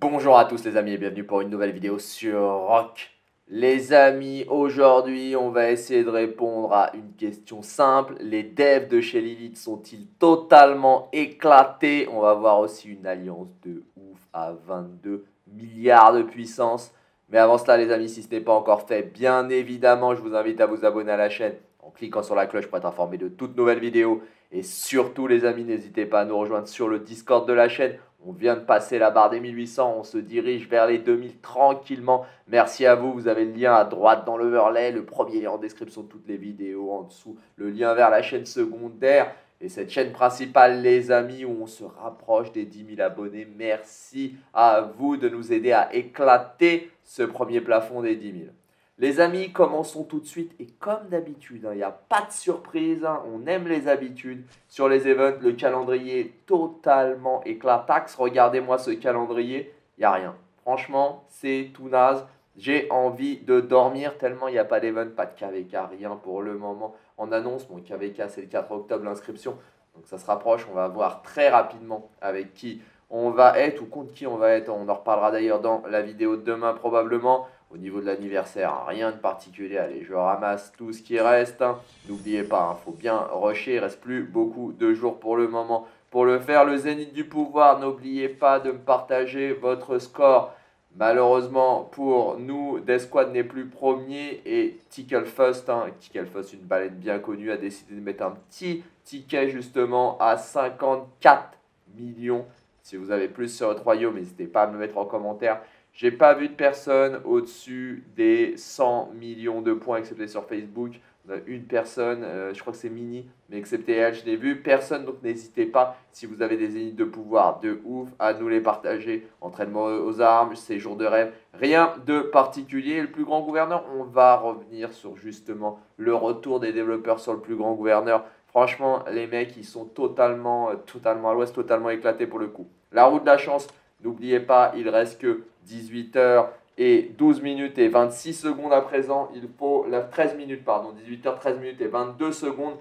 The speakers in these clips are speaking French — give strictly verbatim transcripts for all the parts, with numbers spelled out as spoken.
Bonjour à tous les amis et bienvenue pour une nouvelle vidéo sur Rock. Les amis, aujourd'hui on va essayer de répondre à une question simple. Les devs de chez Lilith sont-ils totalement éclatés? On va voir aussi une alliance de ouf à vingt-deux milliards de puissance. Mais avant cela les amis, si ce n'est pas encore fait, bien évidemment je vous invite à vous abonner à la chaîne en cliquant sur la cloche pour être informé de toutes nouvelles vidéos. Et surtout les amis, n'hésitez pas à nous rejoindre sur le Discord de la chaîne. On vient de passer la barre des mille huit cents, on se dirige vers les deux mille tranquillement. Merci à vous, vous avez le lien à droite dans l'overlay, le premier est en description de toutes les vidéos, en dessous le lien vers la chaîne secondaire et cette chaîne principale les amis où on se rapproche des dix mille abonnés. Merci à vous de nous aider à éclater ce premier plafond des dix mille. Les amis, commençons tout de suite et comme d'habitude, il hein, n'y a pas de surprise, hein, on aime les habitudes. Sur les events, le calendrier est totalement éclataxe. Regardez-moi ce calendrier, il n'y a rien. Franchement, c'est tout naze. J'ai envie de dormir tellement il n'y a pas d'event, pas de K V K, rien pour le moment. En annonce, mon K V K c'est le quatre octobre l'inscription, donc ça se rapproche, on va voir très rapidement avec qui on va être ou contre qui on va être. On en reparlera d'ailleurs dans la vidéo de demain probablement. Au niveau de l'anniversaire, rien de particulier. Allez, je ramasse tout ce qui reste. N'oubliez pas, hein, faut bien rusher. Il ne reste plus beaucoup de jours pour le moment pour le faire. Le zénith du pouvoir, n'oubliez pas de me partager votre score. Malheureusement, pour nous, Desquad n'est plus premier. Et Tickle First, hein, Tickle First, une baleine bien connue, a décidé de mettre un petit ticket justement à cinquante-quatre millions. Si vous avez plus sur votre royaume, n'hésitez pas à me le mettre en commentaire. J'ai pas vu de personne au-dessus des cent millions de points, excepté sur Facebook. On a une personne, euh, je crois que c'est Mini, mais excepté elle, je n'ai vu personne. Donc n'hésitez pas, si vous avez des zéniths de pouvoir de ouf, à nous les partager. Entraînement aux armes, séjour de rêve, rien de particulier. Le plus grand gouverneur, on va revenir sur justement le retour des développeurs sur le plus grand gouverneur. Franchement, les mecs, ils sont totalement, totalement à l'ouest, totalement éclatés pour le coup. La roue de la chance, n'oubliez pas, il reste que dix-huit heures et douze minutes et vingt-six secondes à présent. Il faut la treize minutes, pardon, dix-huit heures treize minutes et vingt-deux secondes.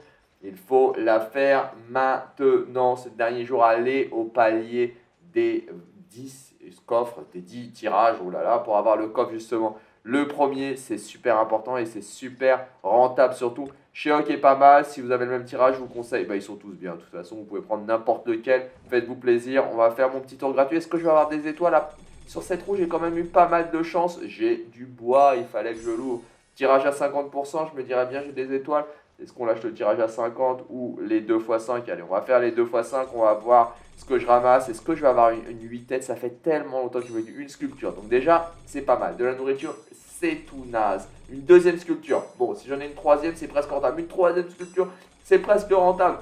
Il faut la faire maintenant. Ce dernier jour, aller au palier des dix coffres, des dix tirages, oh là là, pour avoir le coffre justement. Le premier, c'est super important et c'est super rentable surtout. Sheok est pas mal, si vous avez le même tirage, je vous conseille. Bah, ils sont tous bien, de toute façon, vous pouvez prendre n'importe lequel. Faites-vous plaisir, on va faire mon petit tour gratuit. Est-ce que je vais avoir des étoiles à... Sur cette roue, j'ai quand même eu pas mal de chance. J'ai du bois, il fallait que je l'ouvre. Tirage à cinquante pour cent, je me dirais bien, j'ai des étoiles. Est-ce qu'on lâche le tirage à cinquante ou les deux fois cinq? Allez, on va faire les deux fois cinq, on va voir ce que je ramasse. Est-ce que je vais avoir une, une huit têtes? Ça fait tellement longtemps que je veux une sculpture. Donc déjà, c'est pas mal. De la nourriture, c'est tout naze. Une deuxième sculpture. Bon, si j'en ai une troisième, c'est presque rentable. Une troisième sculpture, c'est presque rentable.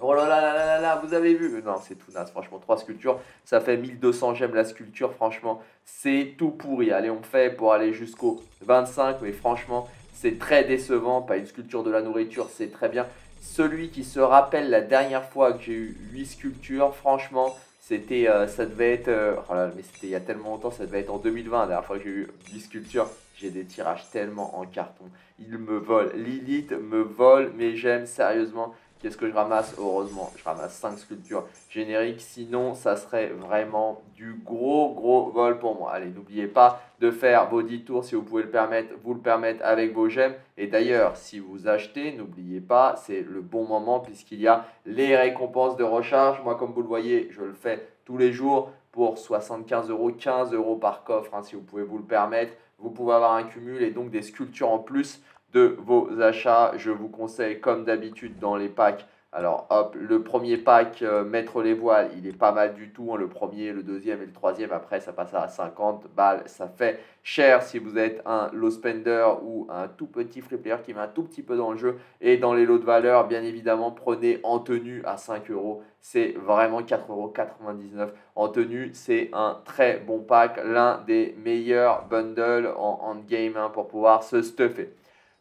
Oh là là là là là, là vous avez vu? Non, c'est tout naze. Franchement, trois sculptures, ça fait mille deux cents gemmes la sculpture. Franchement, c'est tout pourri. Allez, on fait pour aller jusqu'au vingt-cinq, mais franchement... c'est très décevant, pas une sculpture de la nourriture, c'est très bien. Celui qui se rappelle la dernière fois que j'ai eu huit sculptures, franchement, c'était, euh, ça devait être, euh, oh là, mais c'était il y a tellement longtemps, ça devait être en deux mille vingt, la dernière fois que j'ai eu huit sculptures. J'ai des tirages tellement en carton, il me vole, Lilith me vole, mais j'aime sérieusement. Qu'est-ce que je ramasse? Heureusement, je ramasse cinq sculptures génériques. Sinon, ça serait vraiment du gros, gros vol pour moi. Allez, n'oubliez pas de faire vos dix tours si vous pouvez le permettre. Vous le permettez avec vos gemmes. Et d'ailleurs, si vous achetez, n'oubliez pas, c'est le bon moment puisqu'il y a les récompenses de recharge. Moi, comme vous le voyez, je le fais tous les jours pour soixante-quinze euros, quinze euros par coffre. Hein, si vous pouvez vous le permettre, vous pouvez avoir un cumul et donc des sculptures en plus de vos achats. Je vous conseille comme d'habitude dans les packs. Alors hop, le premier pack, euh, mettre les voiles, il est pas mal du tout, hein, le premier, le deuxième et le troisième. Après ça passe à cinquante balles, ça fait cher si vous êtes un low spender ou un tout petit free player qui met un tout petit peu dans le jeu. Et dans les lots de valeur, bien évidemment, prenez en tenue à cinq euros, c'est vraiment quatre euros quatre-vingt-dix-neuf. En tenue, c'est un très bon pack, l'un des meilleurs bundles en endgame, hein, pour pouvoir se stuffer.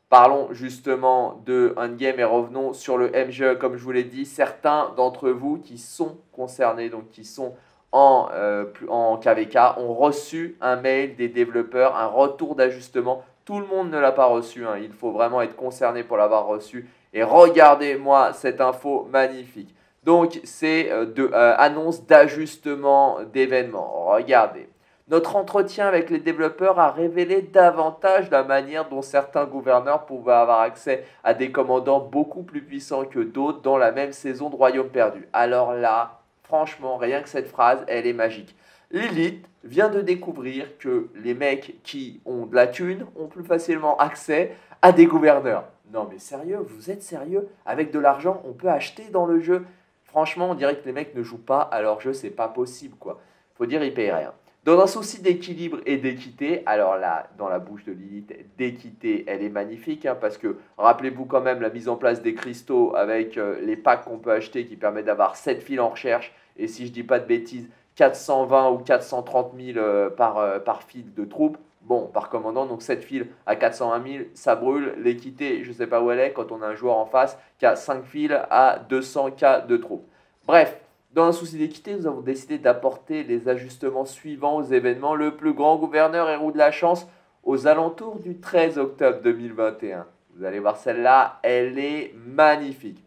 Parlons justement de endgame et revenons sur le M G E. Comme je vous l'ai dit, certains d'entre vous qui sont concernés, donc qui sont en, euh, en K V K ont reçu un mail des développeurs, un retour d'ajustement. Tout le monde ne l'a pas reçu, hein. Il faut vraiment être concerné pour l'avoir reçu. Et regardez-moi cette info magnifique. Donc, c'est euh, euh, annonce d'ajustement d'événements. Regardez. Notre entretien avec les développeurs a révélé davantage la manière dont certains gouverneurs pouvaient avoir accès à des commandants beaucoup plus puissants que d'autres dans la même saison de Royaume perdu. Alors là, franchement, rien que cette phrase, elle est magique. Lilith vient de découvrir que les mecs qui ont de la thune ont plus facilement accès à des gouverneurs. Non mais sérieux, vous êtes sérieux? Avec de l'argent, on peut acheter dans le jeu? Franchement, on dirait que les mecs ne jouent pas à leur jeu, c'est pas possible quoi. Faut dire, ils payent rien. Dans un souci d'équilibre et d'équité, alors là, dans la bouche de Lilith, d'équité, elle est magnifique, hein, parce que, rappelez-vous quand même la mise en place des cristaux avec euh, les packs qu'on peut acheter qui permettent d'avoir sept fils en recherche, et si je dis pas de bêtises, quatre cent vingt ou quatre cent trente mille euh, par, euh, par fil de troupes, bon, par commandant, donc sept fils à quatre cent vingt mille, ça brûle. L'équité, je sais pas où elle est, quand on a un joueur en face qui a cinq fils à deux cents K de troupes. Bref. Dans un souci d'équité, nous avons décidé d'apporter les ajustements suivants aux événements. Le plus grand gouverneur et roue de la chance aux alentours du treize octobre deux mille vingt et un. Vous allez voir celle-là, elle est magnifique.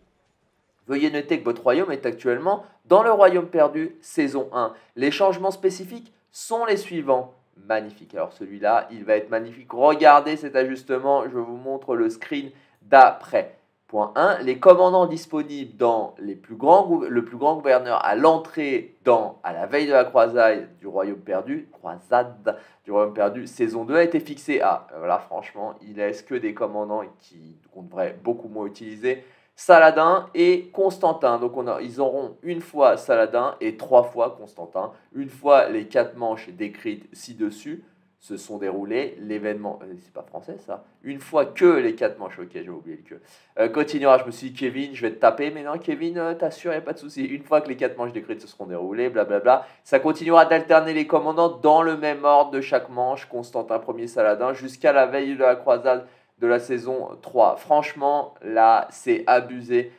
Veuillez noter que votre royaume est actuellement dans le royaume perdu saison un. Les changements spécifiques sont les suivants. Magnifique. Alors celui-là, il va être magnifique. Regardez cet ajustement, je vous montre le screen d'après. Point un, les commandants disponibles dans les plus grands, le plus grand gouverneur à l'entrée dans à la veille de la croisade du royaume perdu, croisade du royaume perdu, saison deux a été fixé à. Voilà, franchement, il laisse que des commandants qui qu'on devrait beaucoup moins utiliser, Saladin et Constantin. Donc on a, ils auront une fois Saladin et trois fois Constantin. Une fois les quatre manches décrites ci-dessus se sont déroulés, l'événement... C'est pas français, ça? Une fois que les quatre manches... Ok, j'ai oublié le que. Euh, continuera, je me suis dit, Kevin, je vais te taper. Mais non, Kevin, euh, t'assures, il n'y a pas de souci. Une fois que les quatre manches décrites se seront déroulées, blablabla, ça continuera d'alterner les commandants dans le même ordre de chaque manche, Constantin Ier, Saladin, jusqu'à la veille de la croisade de la saison trois. Franchement, là, c'est abusé.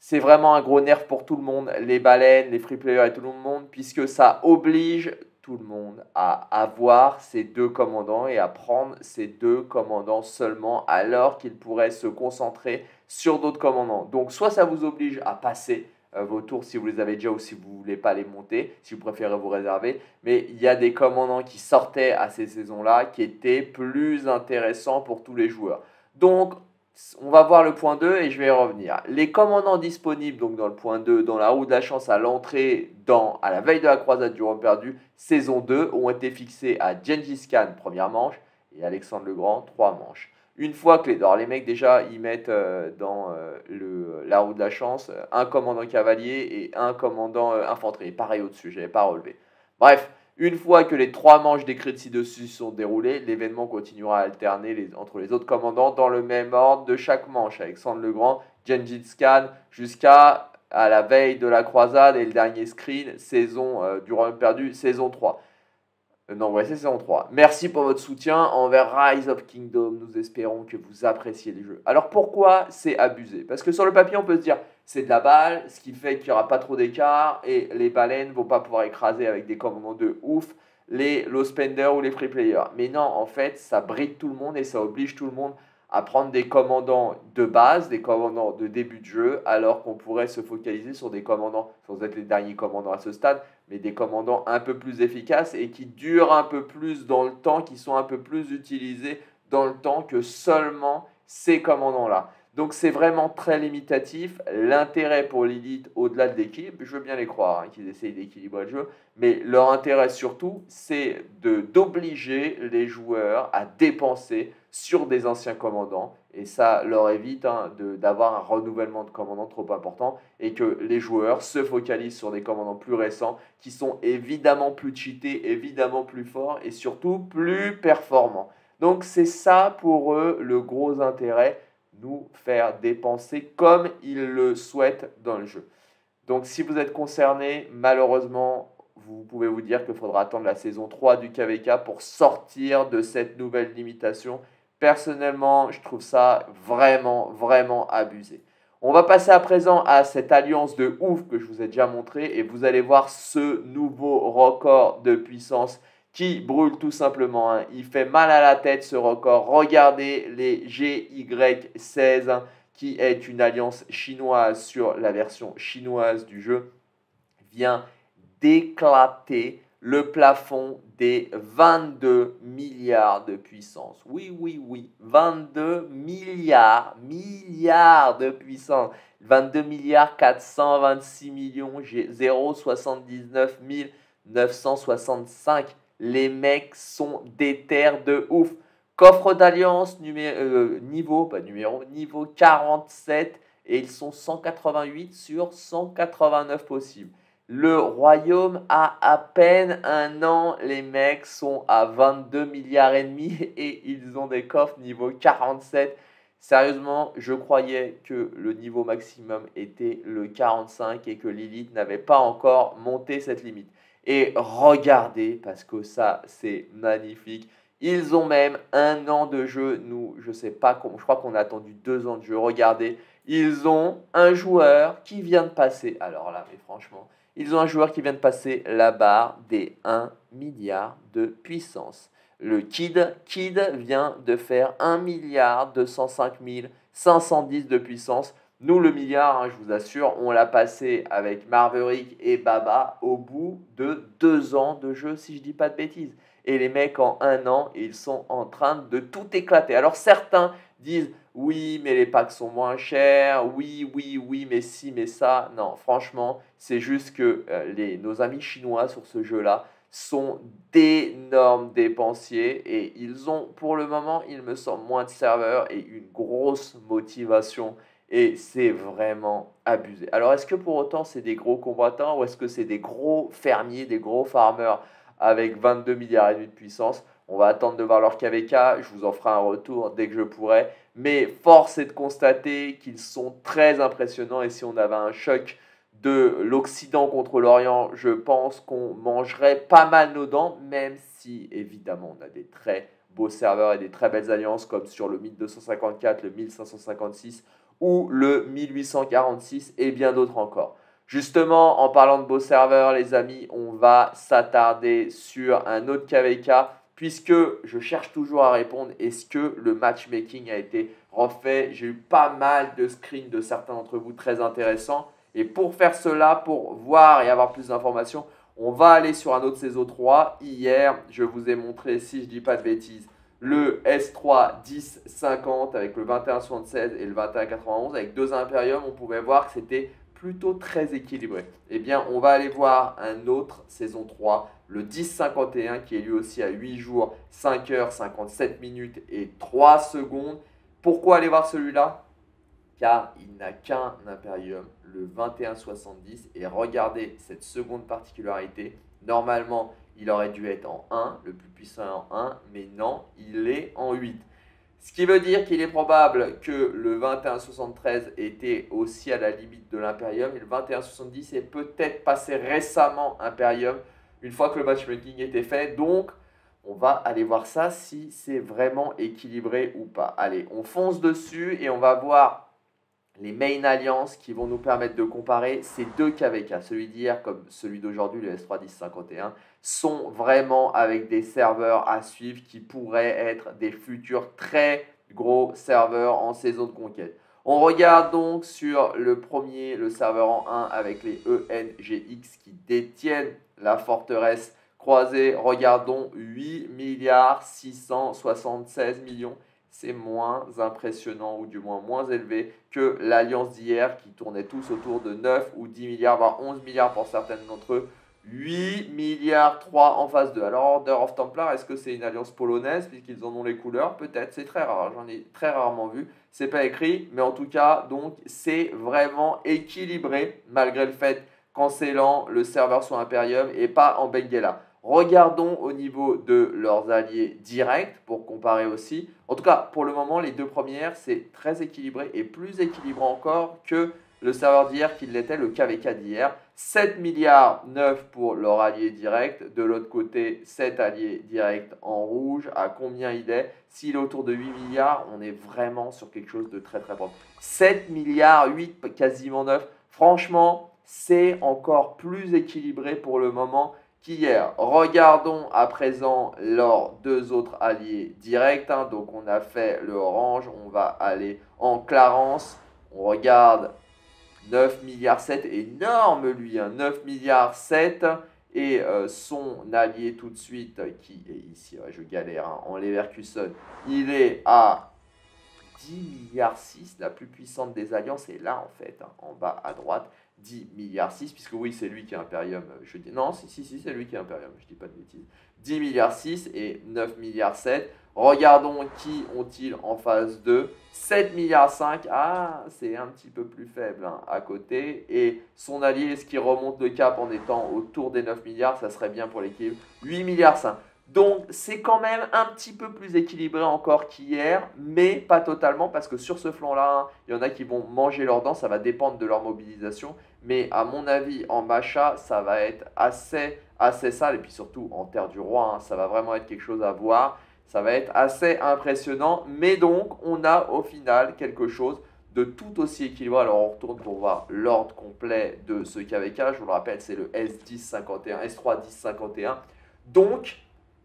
C'est vraiment un gros nerf pour tout le monde, les baleines, les free players et tout le monde, puisque ça oblige... tout le monde à avoir ces deux commandants et à prendre ces deux commandants seulement alors qu'ils pourraient se concentrer sur d'autres commandants. Donc soit ça vous oblige à passer euh, vos tours si vous les avez déjà ou si vous ne voulez pas les monter, si vous préférez vous réserver, mais il y a des commandants qui sortaient à ces saisons-là qui étaient plus intéressants pour tous les joueurs. Donc on va voir le point deux et je vais y revenir. Les commandants disponibles donc dans le point deux, dans la roue de la chance à l'entrée dans à la veille de la croisade du royaume perdu, saison deux, ont été fixés à Genghis Khan, première manche, et Alexandre le Grand, trois manches. Une fois que les... Alors les mecs déjà, ils mettent euh, dans euh, le, la roue de la chance un commandant cavalier et un commandant euh, infanterie. Pareil au-dessus, je n'avais pas relevé. Bref. Une fois que les trois manches décrites ci-dessus sont déroulées, l'événement continuera à alterner les, entre les autres commandants dans le même ordre de chaque manche. Alexandre le Grand, Genghis Khan, jusqu'à à la veille de la croisade et le dernier screen, saison euh, du Royaume perdu, saison trois. Euh, non, ouais, c'est saison trois. Merci pour votre soutien envers Rise of Kingdoms. Nous espérons que vous appréciez le jeu. Alors pourquoi c'est abusé? Parce que sur le papier, on peut se dire... c'est de la balle, ce qui fait qu'il n'y aura pas trop d'écart et les baleines ne vont pas pouvoir écraser avec des commandants de ouf les low spenders ou les free players. Mais non, en fait, ça bride tout le monde et ça oblige tout le monde à prendre des commandants de base, des commandants de début de jeu, alors qu'on pourrait se focaliser sur des commandants, sans être les derniers commandants à ce stade, mais des commandants un peu plus efficaces et qui durent un peu plus dans le temps, qui sont un peu plus utilisés dans le temps que seulement ces commandants-là. Donc c'est vraiment très limitatif. L'intérêt pour Lilith, au-delà de l'équilibre, je veux bien les croire hein, qu'ils essayent d'équilibrer le jeu, mais leur intérêt surtout, c'est d'obliger les joueurs à dépenser sur des anciens commandants. Et ça leur évite hein, d'avoir un renouvellement de commandants trop important et que les joueurs se focalisent sur des commandants plus récents qui sont évidemment plus cheatés, évidemment plus forts et surtout plus performants. Donc c'est ça pour eux le gros intérêt. Nous faire dépenser comme ils le souhaitent dans le jeu. Donc si vous êtes concerné, malheureusement, vous pouvez vous dire qu'il faudra attendre la saison trois du K V K pour sortir de cette nouvelle limitation. Personnellement, je trouve ça vraiment, vraiment abusé. On va passer à présent à cette alliance de ouf que je vous ai déjà montré et vous allez voir ce nouveau record de puissance qui brûle tout simplement. Hein. Il fait mal à la tête ce record. Regardez les G Y seize hein, qui est une alliance chinoise sur la version chinoise du jeu vient d'éclater le plafond des vingt-deux milliards de puissance. Oui, oui, oui, vingt-deux milliards, milliards de puissance. vingt-deux milliards quatre cent vingt-six millions, j'ai zéro virgule soixante-dix-neuf mille neuf cent soixante-cinq. Les mecs sont déter de ouf. Coffre d'alliance euh, niveau, pas numéro, niveau quarante-sept et ils sont cent quatre-vingt-huit sur cent quatre-vingt-neuf possibles. Le royaume a à peine un an, les mecs sont à vingt-deux milliards et demi et ils ont des coffres niveau quarante-sept. Sérieusement, je croyais que le niveau maximum était le quarante-cinq et que Lilith n'avait pas encore monté cette limite. Et regardez, parce que ça c'est magnifique, ils ont même un an de jeu, nous je sais pas, je crois qu'on a attendu deux ans de jeu, regardez, ils ont un joueur qui vient de passer, alors là mais franchement, ils ont un joueur qui vient de passer la barre des un milliard de puissance. Le Kid, Kid vient de faire un milliard deux cent cinq mille cinq cent dix de puissance. Nous, le milliard, hein, je vous assure, on l'a passé avec Marverick et Baba au bout de deux ans de jeu, si je dis pas de bêtises. Et les mecs, en un an, ils sont en train de tout éclater. Alors certains disent, oui, mais les packs sont moins chers, oui, oui, oui, mais si, mais ça. Non, franchement, c'est juste que euh, les, nos amis chinois sur ce jeu-là sont d'énormes dépensiers et ils ont, pour le moment, il me semble, moins de serveurs et une grosse motivation. Et c'est vraiment abusé. Alors, est-ce que pour autant, c'est des gros combattants ou est-ce que c'est des gros fermiers, des gros farmers avec vingt-deux milliards et demi de puissance? On va attendre de voir leur K V K. Je vous en ferai un retour dès que je pourrai. Mais force est de constater qu'ils sont très impressionnants. Et si on avait un choc de l'Occident contre l'Orient, je pense qu'on mangerait pas mal nos dents, même si, évidemment, on a des très beaux serveurs et des très belles alliances comme sur le mille deux cent cinquante-quatre, le mille cinq cent cinquante-six... ou le mille huit cent quarante-six et bien d'autres encore. Justement, en parlant de beaux serveurs, les amis, on va s'attarder sur un autre K V K puisque je cherche toujours à répondre, est-ce que le matchmaking a été refait? J'ai eu pas mal de screens de certains d'entre vous très intéressants. Et pour faire cela, pour voir et avoir plus d'informations, on va aller sur un autre C S O trois. Hier, je vous ai montré, si je ne dis pas de bêtises, le S trois dix cinquante avec le vingt et un soixante-seize et le vingt et un quatre-vingt-onze avec deux impériums, on pouvait voir que c'était plutôt très équilibré. Eh bien, on va aller voir un autre saison trois, le dix cinquante et un qui est lui aussi à huit jours, cinq heures cinquante-sept minutes et trois secondes. Pourquoi aller voir celui-là? Car il n'a qu'un impérium, le vingt et un soixante-dix. Et regardez cette seconde particularité. Normalement, il aurait dû être en un, le plus puissant en un, mais non, il est en huit. Ce qui veut dire qu'il est probable que le vingt et un soixante-treize était aussi à la limite de l'Imperium et le vingt et un soixante-dix est peut-être passé récemment Imperium une fois que le matchmaking était fait. Donc, on va aller voir ça si c'est vraiment équilibré ou pas. Allez, on fonce dessus et on va voir les main alliances qui vont nous permettre de comparer ces deux K V K, celui d'hier comme celui d'aujourd'hui, le S trois dix cinquante et un, sont vraiment avec des serveurs à suivre qui pourraient être des futurs très gros serveurs en saison de conquête. On regarde donc sur le premier, le serveur en un avec les E N G X qui détiennent la forteresse croisée. Regardons huit milliards six cent soixante-seize millions. C'est moins impressionnant ou du moins moins élevé que l'alliance d'hier qui tournait tous autour de neuf ou dix milliards, voire onze milliards pour certaines d'entre eux. huit milliards trois en phase deux. Alors Order of Templar, est-ce que c'est une alliance polonaise puisqu'ils en ont les couleurs? Peut-être, c'est très rare, j'en ai très rarement vu. C'est pas écrit, mais en tout cas, donc c'est vraiment équilibré malgré le fait qu'en scellant le serveur sur Imperium et pas en Benguela. Regardons au niveau de leurs alliés directs pour comparer aussi. En tout cas, pour le moment, les deux premières, c'est très équilibré et plus équilibré encore que le serveur d'hier qu'il l'était, le K V K d'hier. sept milliards neuf pour leur allié direct. De l'autre côté, sept alliés directs en rouge. À combien il est? S'il est autour de huit milliards, on est vraiment sur quelque chose de très très propre. sept milliards huit, quasiment neuf. Franchement, c'est encore plus équilibré pour le moment qu'hier. Regardons à présent leurs deux autres alliés directs. Hein. Donc on a fait le orange, on va aller en Clarence. On regarde neuf milliards sept, énorme lui, hein, neuf milliards sept. Et euh, son allié tout de suite, qui est ici, ouais, je galère, hein, en Leverkusen, il est à dix milliards six, la plus puissante des alliances est là en fait, hein, en bas à droite. dix milliards six, puisque oui, c'est lui qui est Imperium. Je dis non, si, si, si, c'est lui qui est Imperium, je dis pas de bêtises. dix milliards six et neuf milliards sept. Regardons qui ont-ils en phase deux. sept milliards cinq, ah, c'est un petit peu plus faible hein, à côté. Et son allié, est-ce qu'il remonte le cap en étant autour des neuf milliards? Ça serait bien pour l'équilibre. huit milliards cinq. Donc, c'est quand même un petit peu plus équilibré encore qu'hier, mais pas totalement, parce que sur ce flanc-là, il y en a qui vont manger leur dent, ça va dépendre de leur mobilisation. Mais à mon avis, en Macha, ça va être assez, assez sale, et puis surtout en Terre du Roi, hein, ça va vraiment être quelque chose à voir. Ça va être assez impressionnant, mais donc, on a au final quelque chose de tout aussi équilibré. Alors, on retourne pour voir l'ordre complet de ce K V K. Je vous le rappelle, c'est le S dix cinquante et un, S trois dix cinquante et un. Donc,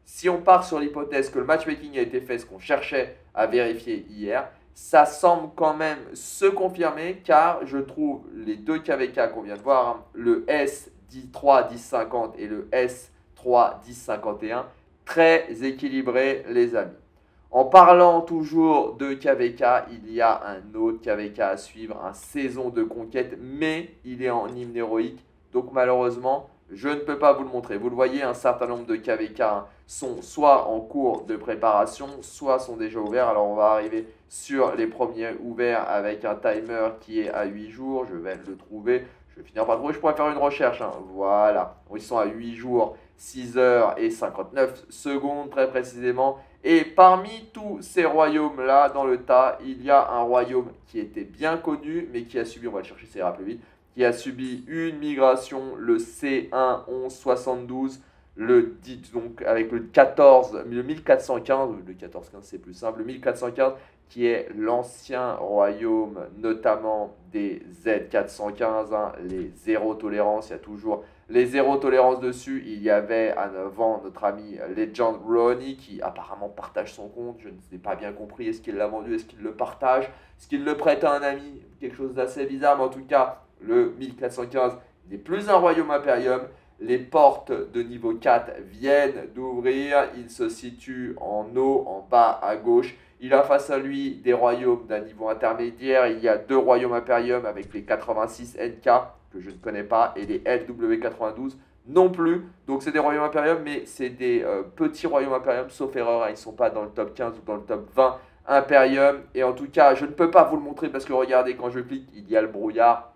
si on part sur l'hypothèse que le matchmaking a été fait, ce qu'on cherchait à vérifier hier, ça semble quand même se confirmer car je trouve les deux K V K qu'on vient de voir, hein, le S trois dix cinquante et le S trois dix cinquante et un, très équilibrés les amis. En parlant toujours de K V K, il y a un autre K V K à suivre, un saison de conquête, mais il est en hymne héroïque, donc malheureusement, je ne peux pas vous le montrer. Vous le voyez, un certain nombre de K V K sont soit en cours de préparation, soit sont déjà ouverts. Alors, on va arriver sur les premiers ouverts avec un timer qui est à huit jours. Je vais le trouver. Je vais finir par le trouver. Je pourrais faire une recherche. Hein. Voilà. Ils sont à huit jours, six heures et cinquante-neuf secondes très précisément. Et parmi tous ces royaumes-là, dans le tas, il y a un royaume qui était bien connu, mais qui a subi, on va le chercher, ça ira plus vite, qui a subi une migration, le C un onze soixante-douze, le dit donc avec le quatorze, le mille quatre cent quinze, le quatorze quinze c'est plus simple, le mille quatre cent quinze qui est l'ancien royaume notamment des Z quatre cent quinze, hein, les zéro tolérance, il y a toujours les zéro tolérance dessus. Il y avait à neuf ans notre ami Legend Ronnie qui apparemment partage son compte, je n'ai pas bien compris, est-ce qu'il l'a vendu, est-ce qu'il le partage, est-ce qu'il le prête à un ami, quelque chose d'assez bizarre, mais en tout cas, le mille quatre cent quinze n'est plus un royaume impérium. Les portes de niveau quatre viennent d'ouvrir. Il se situe en haut, en bas à gauche. Il a face à lui des royaumes d'un niveau intermédiaire. Il y a deux royaumes impérium avec les quatre-vingt-six N K que je ne connais pas et les L W quatre-vingt-douze non plus. Donc c'est des royaumes impérium, mais c'est des euh, petits royaumes impérium sauf erreur. Hein. Ils ne sont pas dans le top quinze ou dans le top vingt impérium. Et en tout cas, je ne peux pas vous le montrer parce que regardez, quand je clique, il y a le brouillard.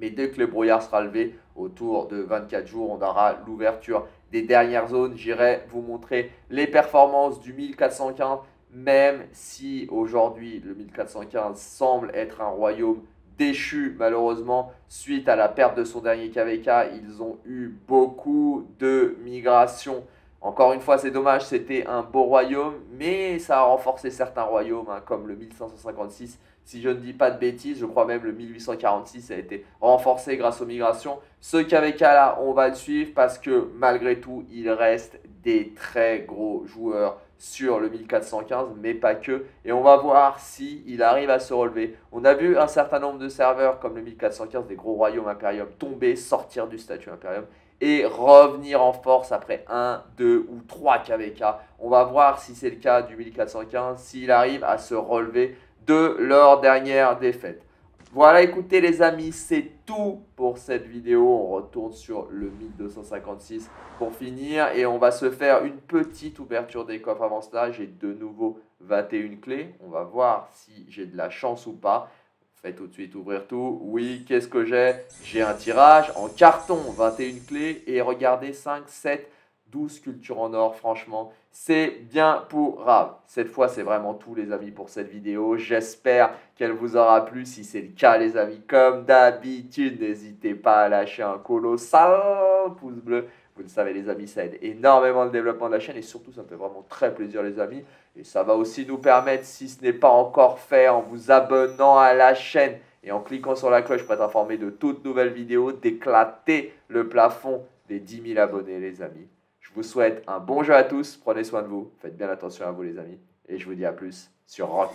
Mais dès que le brouillard sera levé, autour de vingt-quatre jours, on aura l'ouverture des dernières zones. J'irai vous montrer les performances du mille quatre cent quinze, même si aujourd'hui le mille quatre cent quinze semble être un royaume déchu malheureusement. Suite à la perte de son dernier K V K, ils ont eu beaucoup de migrations. Encore une fois, c'est dommage, c'était un beau royaume, mais ça a renforcé certains royaumes, hein, comme le mille cinq cent cinquante-six. Si je ne dis pas de bêtises, je crois même le mille huit cent quarante-six a été renforcé grâce aux migrations. Ce K V K là, on va le suivre parce que malgré tout, il reste des très gros joueurs sur le mille quatre cent quinze, mais pas que. Et on va voir s'il arrive à se relever. On a vu un certain nombre de serveurs comme le mille quatre cent quinze, des gros royaumes impérium, tomber, sortir du statut impérium et revenir en force après un, deux ou trois K V K. On va voir si c'est le cas du mille quatre cent quinze, s'il arrive à se relever de leur dernière défaite. Voilà, écoutez les amis, c'est tout pour cette vidéo. On retourne sur le mille deux cent cinquante-six pour finir et on va se faire une petite ouverture des coffres. Avant cela, j'ai de nouveau vingt et une clés. On va voir si j'ai de la chance ou pas. Faites tout de suite ouvrir tout. Oui, qu'est-ce que j'ai? J'ai un tirage en carton, vingt et une clés et regardez, cinq, sept, douze sculptures en or, franchement, c'est bien pour Rav. Cette fois, c'est vraiment tout, les amis, pour cette vidéo. J'espère qu'elle vous aura plu. Si c'est le cas, les amis, comme d'habitude, n'hésitez pas à lâcher un colossal pouce bleu. Vous le savez, les amis, ça aide énormément le développement de la chaîne et surtout, ça me fait vraiment très plaisir, les amis. Et ça va aussi nous permettre, si ce n'est pas encore fait, en vous abonnant à la chaîne et en cliquant sur la cloche pour être informé de toutes nouvelles vidéos, d'éclater le plafond des dix mille abonnés, les amis. Je vous souhaite un bon jeu à tous. Prenez soin de vous. Faites bien attention à vous, les amis. Et je vous dis à plus sur Rock.